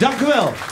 Dank u wel.